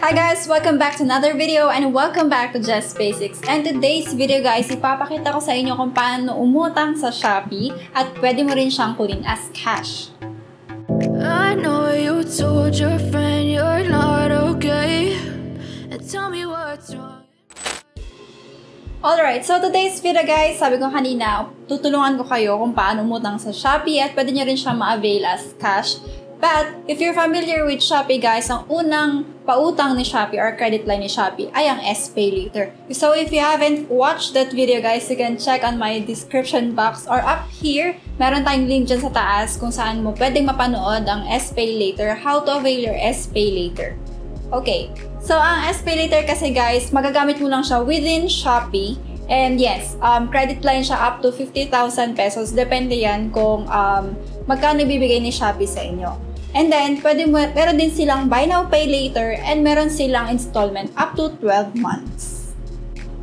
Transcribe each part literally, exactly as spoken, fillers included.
Hi guys! Welcome back to another video and welcome back to Jess Basics. And today's video guys, ipapakita ko sa inyo kung paano umutang sa Shopee at pwede mo rin siyang kunin as cash. I know you told your friend you're not okay and tell me what's wrong. Alright, so today's video guys, sabi ko kanina, tutulungan ko kayo kung paano umutang sa Shopee at pwede nyo rin siyang ma-avail as cash. But, if you're familiar with Shopee guys, ang unang pautang ni Shopee or credit line ni Shopee ay ang SPayLater. So, if you haven't watched that video guys, you can check on my description box or up here. Meron tayong link dyan sa taas kung saan mo pwedeng mapanood ang SPayLater, how to avail your SPayLater. Okay, so ang SPayLater kasi guys, magagamit mo lang siya within Shopee. And yes, um, credit line siya up to fifty thousand pesos. Depende yan kung um, magkano ibibigay ni Shopee sa inyo. And then, pwede mo, meron din silang buy now, pay later, and meron silang installment up to twelve months.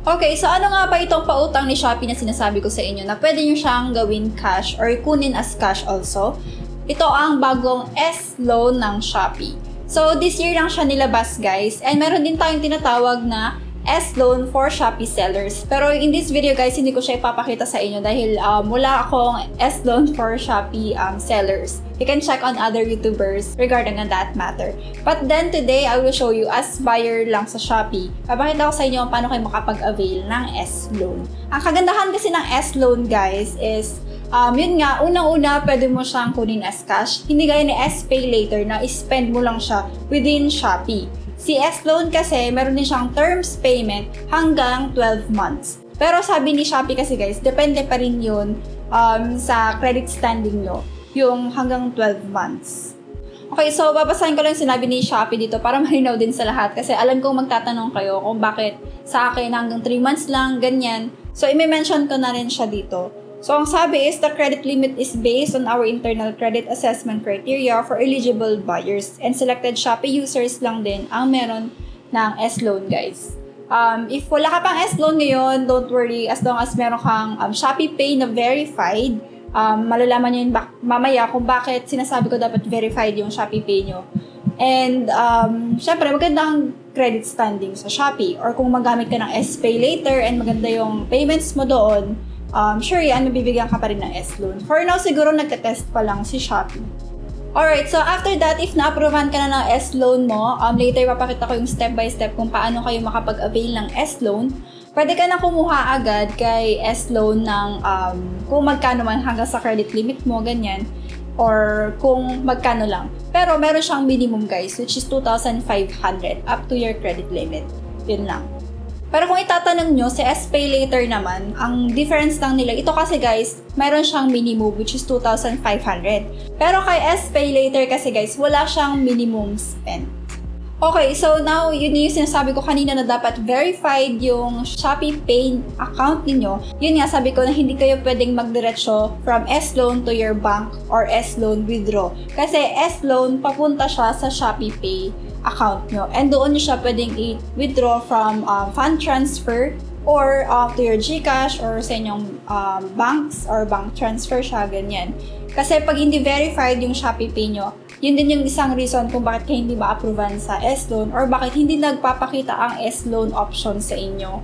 Okay, so ano nga ba itong pautang ni Shopee na sinasabi ko sa inyo na pwede nyo siyang gawin cash or kunin as cash also? Ito ang bagong SLoan ng Shopee. So, this year lang siya nilabas guys, and meron din tayong tinatawag na SLoan for Shopee sellers. Pero in this video guys, hindi ko siya ipapakita sa inyo dahil um, wala akong SLoan for Shopee um, sellers. You can check on other YouTubers regarding on that matter. But then today, I will show you as buyer lang sa Shopee. Papakita ko sa inyo paano kayo makapag-avail ng SLoan. Ang kagandahan kasi ng SLoan guys is Um, yun nga, unang-una pwede mo siyang kunin as cash. Hindi gaya ni SPayLater na spend mo lang siya within Shopee. Si SLoan kasi, meron din siyang terms payment hanggang twelve months. Pero sabi ni Shopee kasi guys, depende pa rin yun um, sa credit standing nyo, yung hanggang twelve months. Okay, so babasahin ko lang yung sinabi ni Shopee dito para malinaw din sa lahat kasi alam kong magtatanong kayo kung bakit sa akin hanggang three months lang, ganyan. So, imi-mention ko na rin siya dito. So, ang sabi is, the credit limit is based on our internal credit assessment criteria for eligible buyers. And selected Shopee users lang din ang meron ng SLoan, guys. Um, if wala ka pang SLoan ngayon, don't worry. As long as meron kang um, ShopeePay na verified, um, malalaman nyo yun mamaya kung bakit sinasabi ko dapat verified yung ShopeePay nyo. And, um, syempre, magandang credit standing sa Shopee. Or kung magamit ka ng SPayLater and maganda yung payments mo doon, Um, sure yan, mabibigyan ka pa rin ng SLoan. For now, siguro nagtatest pa lang si Shopee. Alright, so after that, if na-approvean ka na ng SLoan mo, um, later papakita ko yung step-by-step kung paano kayo makapag-avail ng SLoan. Pwede ka na kumuha agad kay SLoan ng um, kung magkano man hanggang sa credit limit mo, ganyan. Or kung magkano lang. Pero meron siyang minimum guys, which is two thousand five hundred up to your credit limit. Yun lang. Pero kung itatanong nyo, si SPayLater naman, ang difference lang nila, ito kasi guys, mayroon siyang minimum which is two thousand five hundred. Pero kay SPayLater kasi guys, wala siyang minimum spend. Okay, so now, yun yung sinasabi ko kanina na dapat verified yung ShopeePay account niyo. Yun nga, sabi ko na hindi kayo pwedeng magdiretso from SLoan to your bank or SLoan withdraw. Kasi SLoan, papunta siya sa ShopeePay account nyo. And doon nyo siya pwedeng i-withdraw from um, fund transfer or uh, to your GCash or sa inyong um, banks or bank transfer siya, ganyan. Kasi pag hindi verified yung ShopeePay nyo, yun din yung isang reason kung bakit kayo hindi ma-approvean sa SLoan or bakit hindi nagpapakita ang SLoan option sa inyo.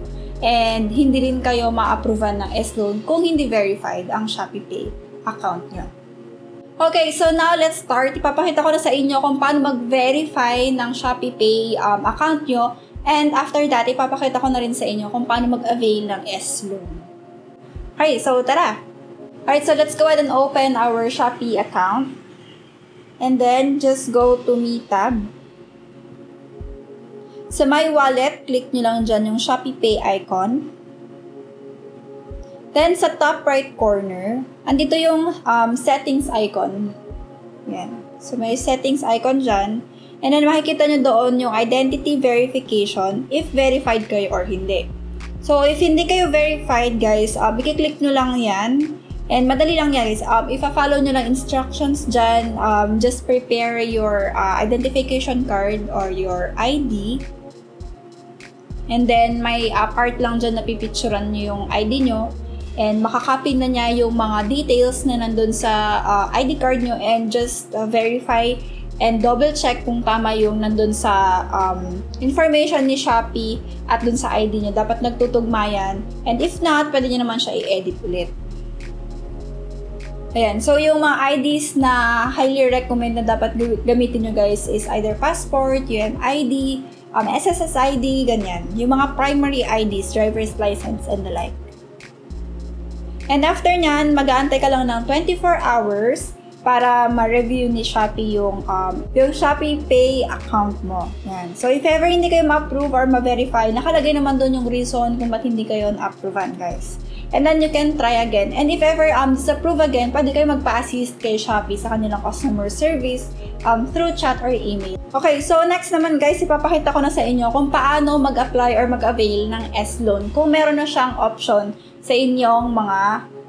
And hindi rin kayo ma-approvean ng SLoan kung hindi verified ang ShopeePay account nyo. Okay, so now let's start. Ipapakita ko na sa inyo kung paano mag-verify ng ShopeePay um, account nyo. And after that, ipapakita ko na rin sa inyo kung paano mag-avail ng SLoan. Okay, so tara! Alright, so let's go ahead and open our Shopee account. And then, just go to Me tab. Sa My Wallet, click nyo lang dyan yung ShopeePay icon. Then, sa top right corner, andito yung um, settings icon. Yan. So, may settings icon dyan. And then, makikita nyo doon yung identity verification if verified kayo or hindi. So, if hindi kayo verified, guys, uh, i-click nyo lang yan. And madali lang yan guys, um, if follow nyo lang instructions dyan, um, just prepare your uh, identification card or your I D. And then may uh, part lang dyan na pipicturan nyo yung I D nyo. And makakopy na niya yung mga details na nandun sa uh, I D card nyo and just uh, verify and double-check kung tama yung nandun sa um, information ni Shopee at dun sa I D niya. Dapat nagtutugma yan. And if not, pwede nyo naman siya i-edit ulit. Ayan. So, yung mga I Ds na highly recommend na dapat gamitin nyo guys is either passport, U M I D, um, S S S I D, ganyan. Yung mga primary I Ds, driver's license, and the like. And after nyan, mag-aantay ka lang ng twenty-four hours para ma-review ni Shopee yung, um, yung Shopee Pay account mo. Ayan. So, if ever hindi kayo ma-approve or ma-verify, nakalagay naman doon yung reason kung ba't hindi kayo na-approvean guys. And then you can try again. And if ever um, disapprove again, pwede kayo magpa-assist kay Shopee sa kanilang customer service um, through chat or email. Okay, so next naman guys, ipapakita ko na sa inyo kung paano mag-apply or mag-avail ng S loan kung meron na siyang option sa inyong mga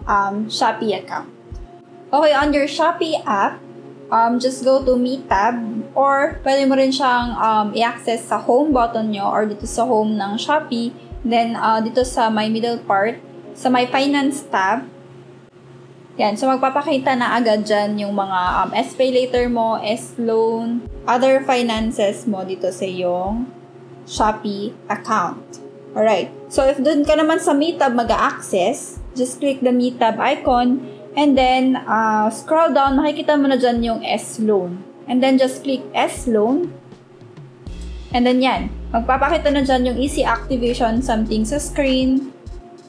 um, Shopee account. Okay, on your Shopee app, um, just go to Me tab or pwede mo rin siyang um, i-access sa home button nyo or dito sa home ng Shopee. Then uh, dito sa my middle part, sa my Finance tab, yan. So, magpapakita na agad dyan yung mga um, SPayLater mo, SLoan, other finances mo dito sa iyong Shopee account. Alright. So, if dun ka naman sa Me tab mag-a-access, just click the Me tab icon and then uh, scroll down, makikita mo na dyan yung SLoan. And then, just click SLoan. And then, yan. Magpapakita na dyan yung easy activation something sa screen.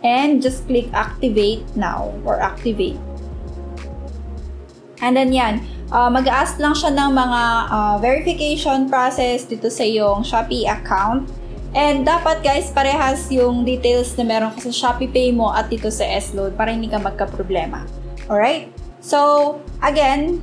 And just click activate now or activate. And then yan, uh, mag-ask lang siya ng mga uh, verification process dito sa iyong Shopee account. And dapat guys, parehas yung details na meron ka sa Shopee Pay mo at dito sa S loan para hindi ka magka-problema. Alright? So, again,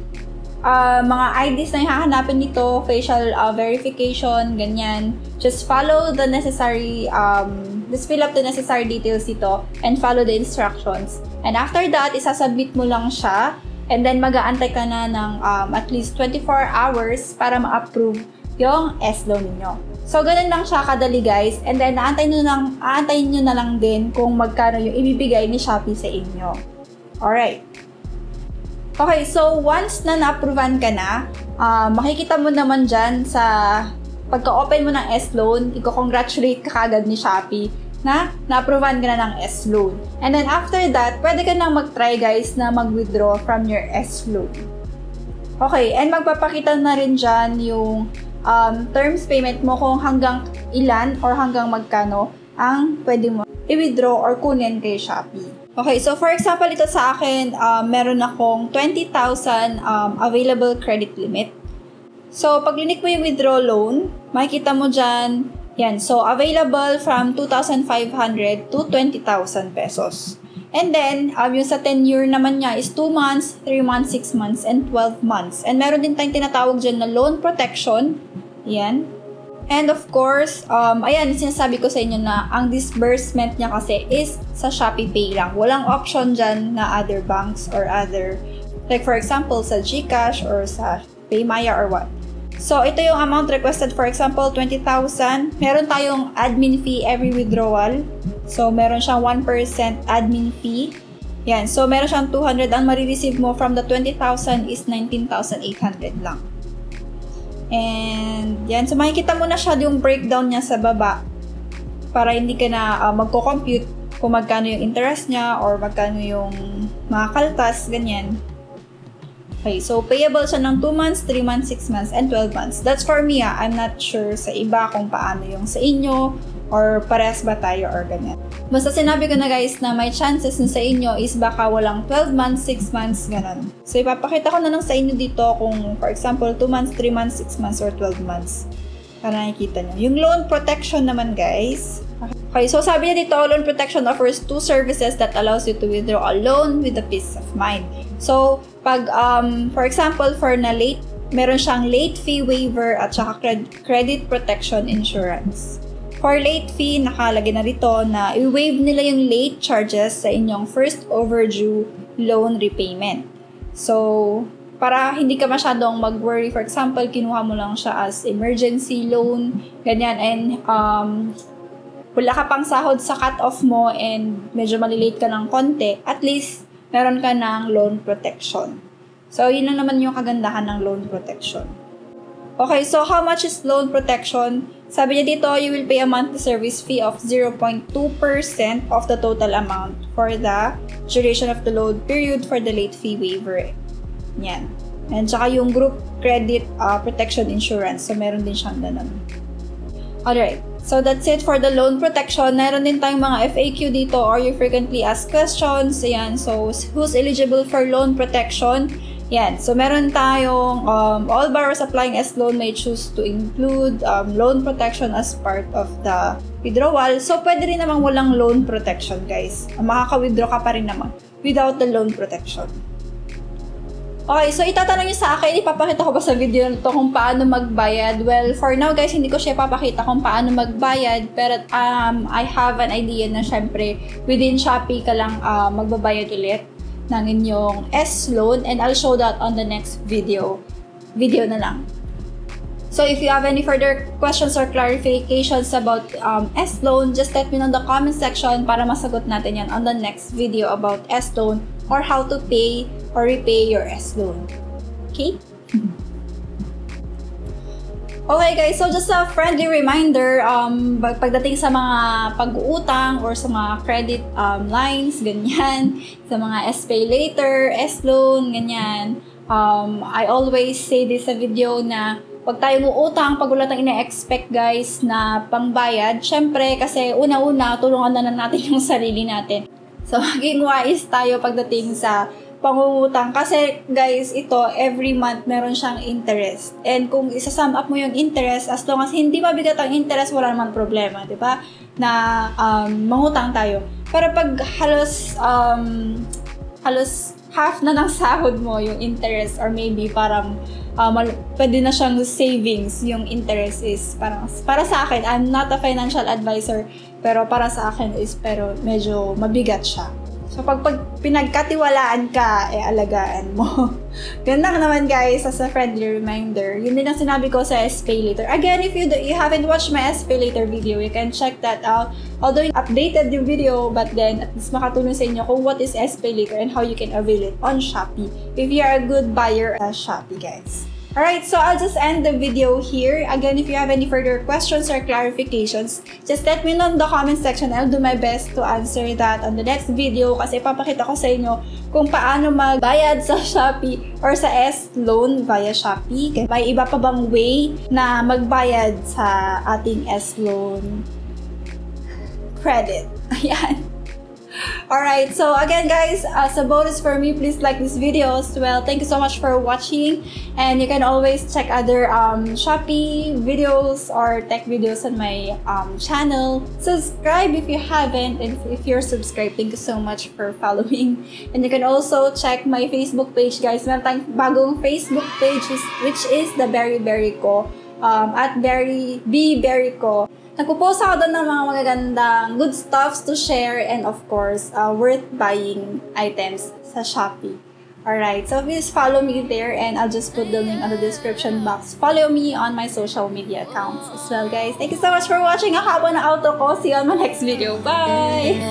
uh, mga I Ds na hahanapin nito, facial uh, verification, ganyan. Just follow the necessary um, Just fill up the necessary details dito and follow the instructions. And after that, isasubmit mo lang siya and then mag-aantay ka na ng um, at least twenty-four hours para ma-approve yung S loan ninyo. So, ganun lang siya kadali guys. And then, aantayin nyo, lang, aantayin nyo na lang din kung magkano yung ibibigay ni Shopee sa inyo. Alright. Okay, so once na na-approvean ka na, uh, makikita mo naman dyan sa pagka-open mo ng S loan, i-congratulate ka agad ni Shopee na na-approvean ka na ng S loan. And then after that, pwede ka nang mag-try guys na mag-withdraw from your S loan. Okay, and magpapakita na rin dyan yung um, terms payment mo kung hanggang ilan or hanggang magkano ang pwede mo i-withdraw or kunin kay Shopee. Okay, so for example, ito sa akin, uh, meron akong twenty thousand um, available credit limit. So, pag linik mo yung withdraw loan, makikita mo dyan, yan. So, available from two thousand five hundred to twenty thousand pesos. And then, um, yung sa ten-year naman niya is two months, three months, six months, and twelve months. And meron din tayong tinatawag dyan na loan protection. Yan. And of course, um, ayan, sinasabi ko sa inyo na ang disbursement niya kasi is sa Shopee Pay lang. Walang option dyan na other banks or other, like for example, sa GCash or sa PayMaya or what. So, ito yung amount requested. For example, twenty thousand. Meron tayong admin fee every withdrawal. So, meron siyang one percent admin fee. Yan. So, meron siyang two hundred. Ang marireceive mo from the twenty thousand is nineteen thousand eight hundred lang. And, yan. So, makikita mo na siya yung breakdown niya sa baba para hindi ka na uh, magko-compute kung magkano yung interest niya or magkano yung mga kaltas, ganyan. Okay, so payable siya ng two months, three months, six months, and twelve months. That's for me ah. I'm not sure sa iba kung paano yung sa inyo or parehas ba tayo or ganyan. Basta sinabi ko na guys na may chances na sa inyo is baka walang twelve months, six months, ganun. So ipapakita ko na lang sa inyo dito kung for example two months, three months, six months, or twelve months. Para nakikita nyo. Yung loan protection naman guys. Okay, so sabi niya dito, loan protection offers two services that allows you to withdraw a loan with a peace of mind. So, pag, um, for example, for na late, meron siyang late fee waiver at saka cred credit protection insurance. For late fee, nakalagay na dito na i-waive nila yung late charges sa inyong first overdue loan repayment. So, para hindi ka masyadong mag-worry, for example, kinuha mo lang siya as emergency loan, ganyan, and um, wala ka pang sahod sa cut-off mo and medyo malilate ka ng konti, at least, meron ka ng loan protection. So, yun lang naman yung kagandahan ng loan protection. Okay, so how much is loan protection? Sabi niya dito, you will pay a monthly service fee of zero point two percent of the total amount for the duration of the loan period for the late fee waiver. Yan. And saka yung group credit uh, protection insurance. So, meron din siyang ganun. Alright. So, that's it for the loan protection. Meron din tayong mga F A Q dito or you frequently asked questions. Yan. So, who's eligible for loan protection? Yan. So, meron tayong um, all borrowers applying SLoan may choose to include um, loan protection as part of the withdrawal. So, pwede rin namang walang loan protection, guys. Makaka-withdraw ka pa rin naman without the loan protection. Okay, so itatanong nyo sa akin, ipapakita ko ba sa video na to kung paano magbayad? Well, for now, guys, hindi ko siya papakita kung paano magbayad. Pero um, I have an idea na syempre within Shopee ka lang uh, magbabayad ulit ng inyong SLoan, and I'll show that on the next video. Video na lang. So if you have any further questions or clarifications about um, SLoan, just let me know in the comment section para masagot natin yan on the next video about SLoan or how to pay or repay your SLoan. Okay? Okay guys, so just a friendly reminder, um, pagdating sa mga pag-uutang or sa mga credit um, lines, ganyan, sa mga SPayLater, SLoan, ganyan, um, I always say this sa video na pag tayo uutang, pag wala tayong ina-expect guys na pangbayad, syempre kasi una-una tulungan na natin yung sarili natin. So maging wise tayo pagdating sa pangungutang. Kasi, guys, ito, every month, meron siyang interest. And kung isa-sum up mo yung interest, as long as hindi mabigat ang interest, wala naman problema, di ba? Na um, mangutang tayo. Pero pag halos, um, halos half na ng sahod mo yung interest, or maybe parang um, pwede na siyang savings, yung interest is parang, para sa akin, I'm not a financial advisor, pero para sa akin is, pero medyo mabigat siya. So, pag, pag pinagkatiwalaan ka, eh, alagaan mo. Ganda naman, guys, as a friendly reminder. Yun din ang sinabi ko sa SPayLater. Again, if you, do, you haven't watched my SPayLater video, you can check that out. Although, updated yung video, but then, at least makatulong sa inyo kung what is SPayLater and how you can avail it on Shopee if you are a good buyer at Shopee, guys. Alright, so I'll just end the video here. Again, if you have any further questions or clarifications, just let me know in the comment section. I'll do my best to answer that on the next video kasi ipapakita ko sa inyo kung paano magbayad sa Shopee or sa SLoan via Shopee. May iba pa bang way na magbayad sa ating SLoan credit? Ayan. Alright, so again guys, as a bonus for me, please like this video as well. Thank you so much for watching, and you can always check other um, Shopee videos or tech videos on my um, channel. Subscribe if you haven't, and if you're subscribed, thank you so much for following. And you can also check my Facebook page guys. Meron tayong bagong Facebook page which is The Beu Berry Co. Um, at Berry, Beu Berry Co. Nagpo-post ako doon ng mga magagandang good stuffs to share and of course, uh, worth buying items sa Shopee. Alright, so please follow me there and I'll just put the link on the description box. Follow me on my social media accounts as well guys. Thank you so much for watching. Ako na auto ko. See you on my next video. Bye!